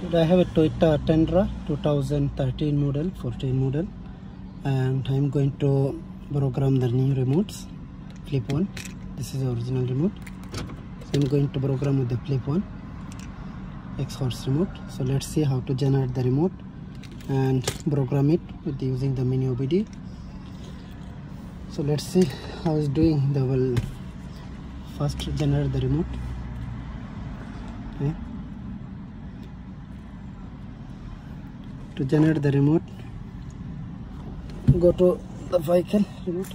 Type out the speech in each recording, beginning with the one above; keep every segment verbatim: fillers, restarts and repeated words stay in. Today I have a Toyota Tundra two thousand thirteen model, fourteen model, and I'm going to program the new remotes. Flip on. This is the original remote. So I'm going to program with the flip on Xhorse remote. So let's see how to generate the remote and program it with the, using the Mini O B D. So let's see how it's doing. They will first generate the remote. Okay. To generate the remote, go to the vehicle remote.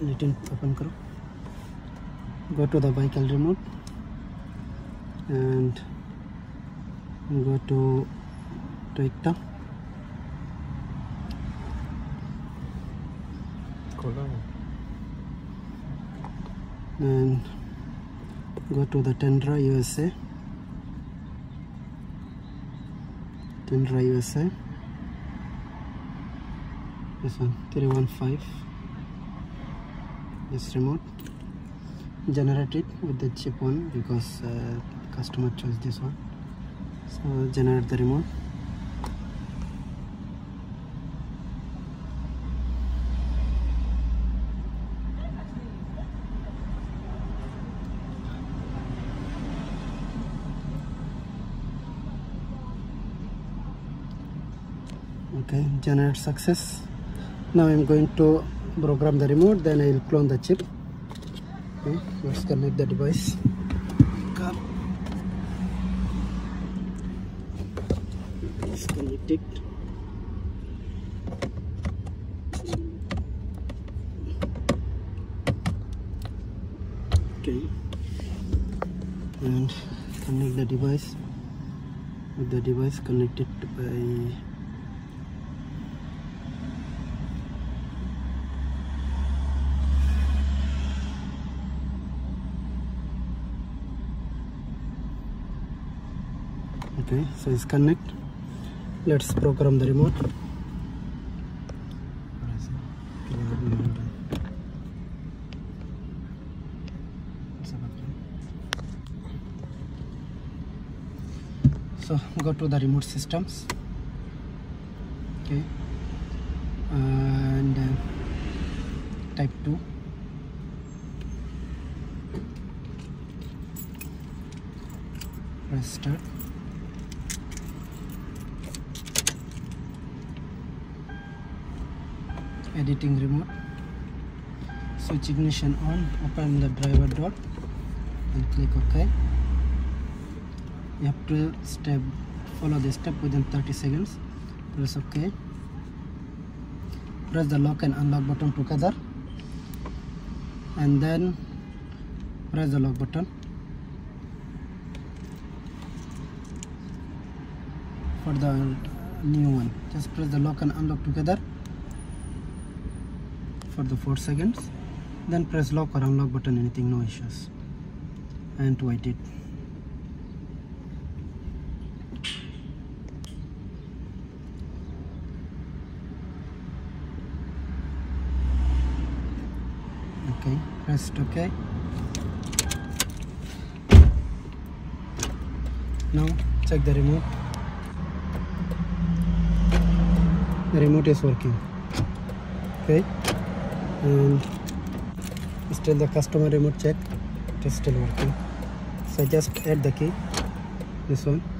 Let it open. Karo. Go to the vehicle remote and go to Toyota. And go to the Tundra U S A. Tundra U S A. This one three one five. This remote. Generate it with the cheap one because uh, customer chose this one. So generate the remote. Okay, generate success. Now I'm going to program the remote, then I will clone the chip. Okay, let's connect the device. Let's connect it. Okay, and connect the device. With the device connected by Okay, so it's connect. Let's program the remote. So go to the remote systems. Okay, and uh, type two. Press start. Editing remote, switch ignition on, open the driver door and click OK. You have to step, follow the step within thirty seconds, press OK, press the lock and unlock button together and then press the lock button for the new one. Just press the lock and unlock together for the four seconds, then press lock or unlock button, anything, no issues, and wait it. Okay, press OK. Now check the remote. The remote is working. Okay, and still the customer remote check, it is still working. So just add the key, this one.